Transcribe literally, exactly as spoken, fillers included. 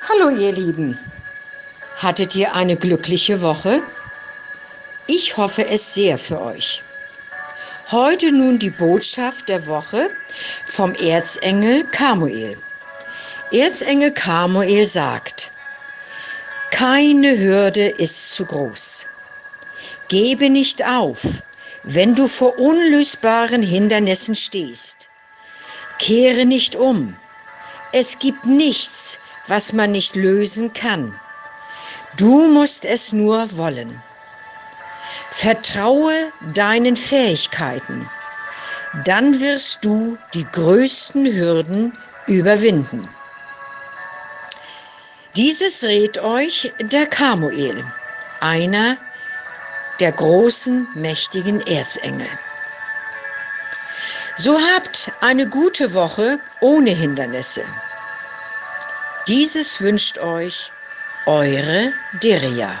Hallo ihr Lieben, hattet ihr eine glückliche Woche? Ich hoffe es sehr für euch. Heute nun die Botschaft der Woche vom Erzengel Chamuel. Erzengel Chamuel sagt, keine Hürde ist zu groß. Gebe nicht auf, wenn du vor unlösbaren Hindernissen stehst. Kehre nicht um. Es gibt nichts, was man nicht lösen kann. Du musst es nur wollen. Vertraue deinen Fähigkeiten, dann wirst du die größten Hürden überwinden. Dieses rät euch der Chamuel, einer der großen, mächtigen Erzengel. So habt eine gute Woche ohne Hindernisse. Dieses wünscht euch eure Deria.